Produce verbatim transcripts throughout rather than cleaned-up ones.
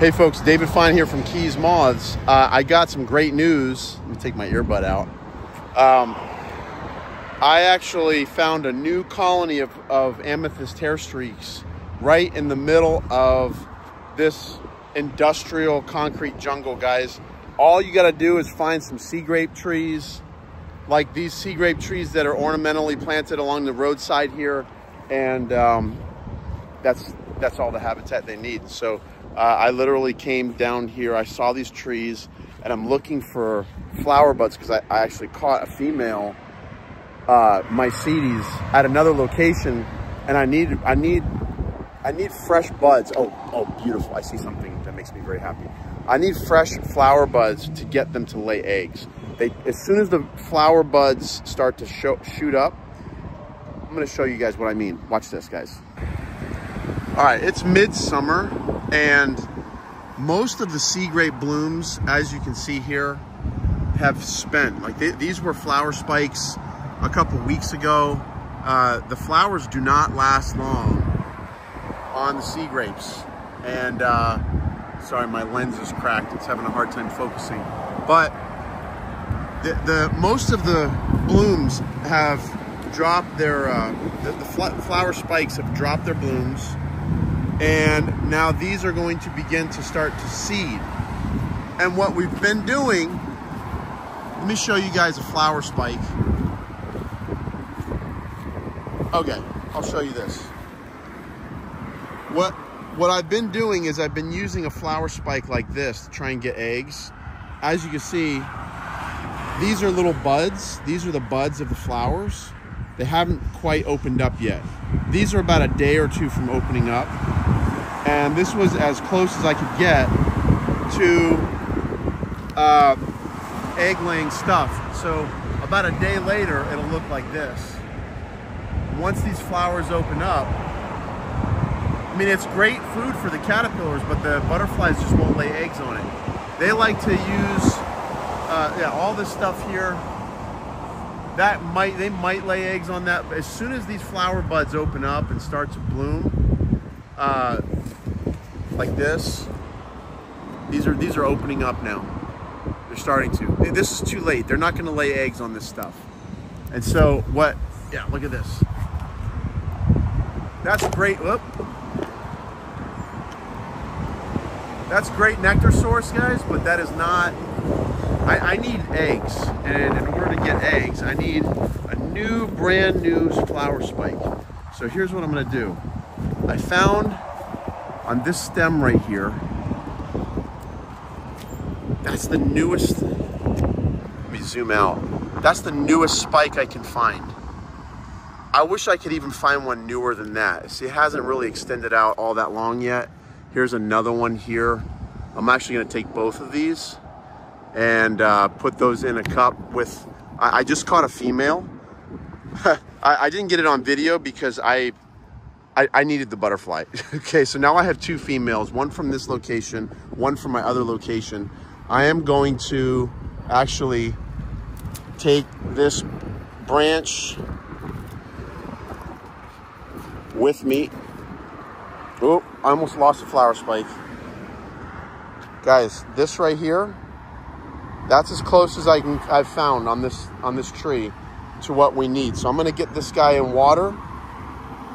Hey folks, David Fine here from Keys Moths. Uh, I got some great news. Let me take my earbud out. Um, I actually found a new colony of, of amethyst hair streaks right in the middle of this industrial concrete jungle, guys. All you gotta do is find some sea grape trees, like these sea grape trees that are ornamentally planted along the roadside here. And um, that's, that's all the habitat they need. So. Uh, I literally came down here, I saw these trees, and I'm looking for flower buds because I, I actually caught a female uh, maesites at another location, and I need, I need, I need fresh buds. Oh, oh, beautiful! I see something that makes me very happy. I need fresh flower buds to get them to lay eggs. They, as soon as the flower buds start to show, shoot up, I'm going to show you guys what I mean. Watch this, guys. All right, it's midsummer. And most of the sea grape blooms, as you can see here, have spent. Like they, these were flower spikes a couple weeks ago. Uh, the flowers do not last long on the sea grapes. And uh, sorry, my lens is cracked. It's having a hard time focusing. But the, the most of the blooms have dropped their uh, the, the flower spikes have dropped their blooms. And now these are going to begin to start to seed. And what we've been doing, let me show you guys a flower spike. Okay, I'll show you this. What, what I've been doing is I've been using a flower spike like this to try and get eggs. As you can see, these are little buds. These are the buds of the flowers. They haven't quite opened up yet. These are about a day or two from opening up. And this was as close as I could get to uh, egg-laying stuff. So about a day later, it'll look like this. Once these flowers open up, I mean, it's great food for the caterpillars, but the butterflies just won't lay eggs on it. They like to use uh, yeah, all this stuff here. That might, they might lay eggs on that. But as soon as these flower buds open up and start to bloom, uh, like this, these are, these are opening up now. They're starting to. This is too late. They're not gonna lay eggs on this stuff. And so what, yeah, look at this. That's great, whoop. That's great nectar source, guys, but that is not, I, I need eggs, and in order to get eggs, I need a new, brand new flower spike. So here's what I'm gonna do. I found on this stem right here, that's the newest, let me zoom out. That's the newest spike I can find. I wish I could even find one newer than that. See, it hasn't really extended out all that long yet. Here's another one here. I'm actually gonna take both of these and uh, put those in a cup with, I, I just caught a female. I, I didn't get it on video because I, I, I needed the butterfly. Okay, so now I have two females, one from this location, one from my other location. I am going to actually take this branch with me. Oh, I almost lost a flower spike. Guys, this right here, that's as close as I can, I've found on this on this tree to what we need. So I'm gonna get this guy in water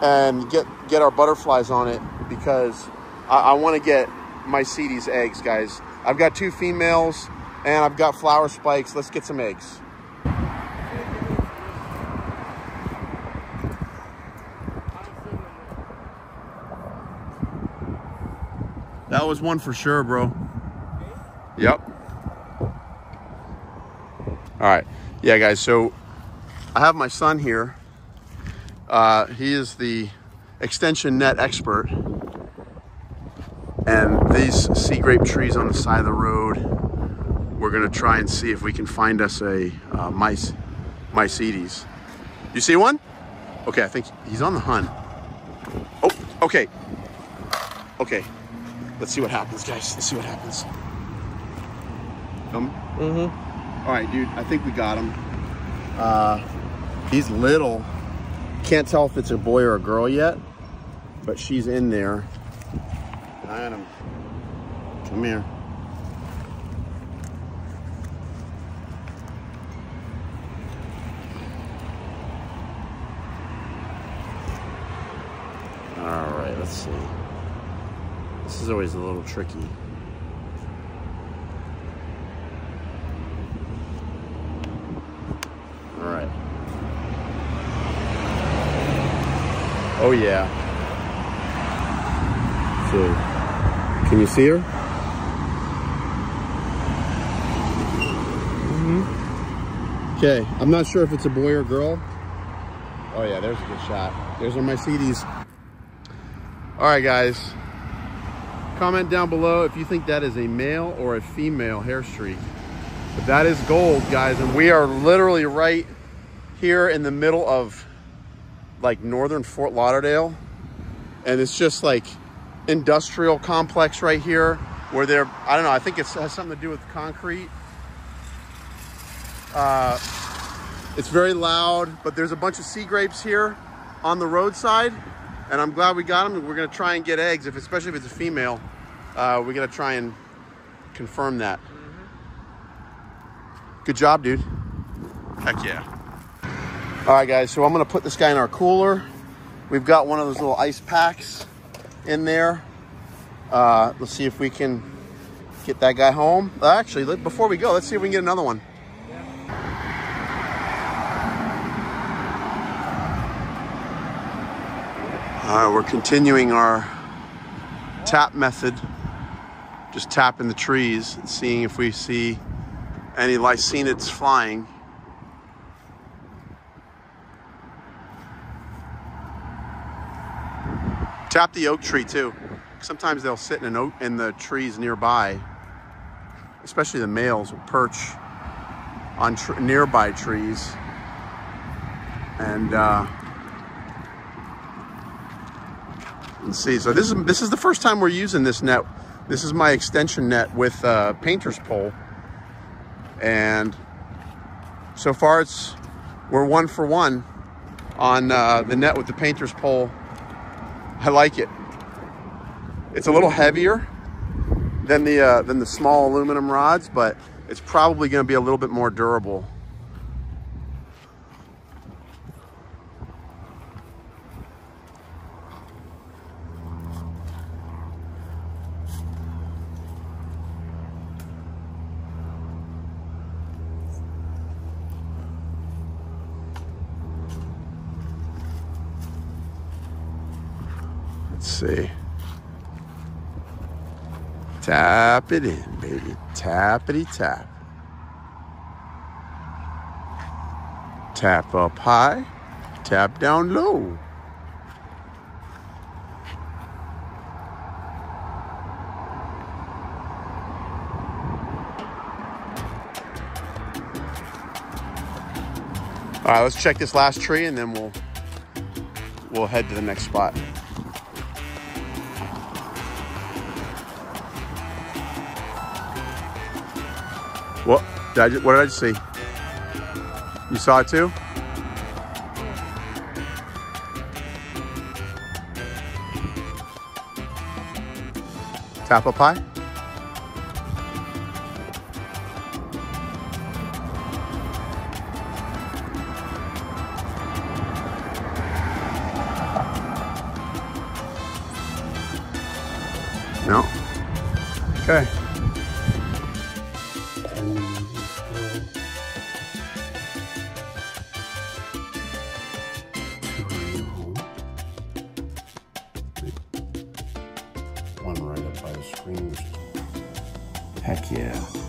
and get get our butterflies on it because I, I wanna get maesites eggs, guys. I've got two females and I've got flower spikes. Let's get some eggs. That was one for sure, bro. Yep. All right, yeah, guys, so I have my son here. Uh, he is the extension net expert. And these sea grape trees on the side of the road, we're gonna try and see if we can find us a uh, mice, maesites. You see one? Okay, I think he's on the hunt. Oh, okay. Okay, let's see what happens, guys. Let's see what happens. Come. Mm-hmm. All right, dude, I think we got him. Uh, he's little. Can't tell if it's a boy or a girl yet, but she's in there. Got him. Come here. All right, let's see. This is always a little tricky. All right. Oh yeah. Let's see. Can you see her? Mm-hmm. Okay, I'm not sure if it's a boy or girl. Oh yeah, there's a good shot. There's our maesites. All right, guys, comment down below if you think that is a male or a female hair streak. But that is gold, guys, and we are literally right here in the middle of, like, northern Fort Lauderdale. And it's just, like, industrial complex right here where they're, I don't know, I think it's, it has something to do with concrete. Uh, it's very loud, but there's a bunch of sea grapes here on the roadside. And I'm glad we got them. We're gonna try and get eggs, if, especially if it's a female. Uh, we're gonna try and confirm that. Mm-hmm. Good job, dude. Heck yeah. All right, guys, so I'm gonna put this guy in our cooler. We've got one of those little ice packs in there. Uh, let's see if we can get that guy home. Actually, let, before we go, let's see if we can get another one. All right, we're continuing our tap method. Just tapping the trees and seeing if we see any Lycaenidae flying. Tap the oak tree too. Sometimes they'll sit in an oak in the trees nearby. Especially the males will perch on tr nearby trees. And uh see, so this is this is the first time we're using this net. This is my extension net with a painter's pole, and so far it's we're one for one on uh, the net with the painter's pole. I like it. It's a little heavier than the uh, than the small aluminum rods, but it's probably going to be a little bit more durable. See, tap it in, baby. Tappity tap. Tap up high, tap down low. All right, let's check this last tree and then we'll we'll head to the next spot. What did I just, what did I just see? You saw it too? Tap up high? No. Okay. One right up by the screen. Heck yeah.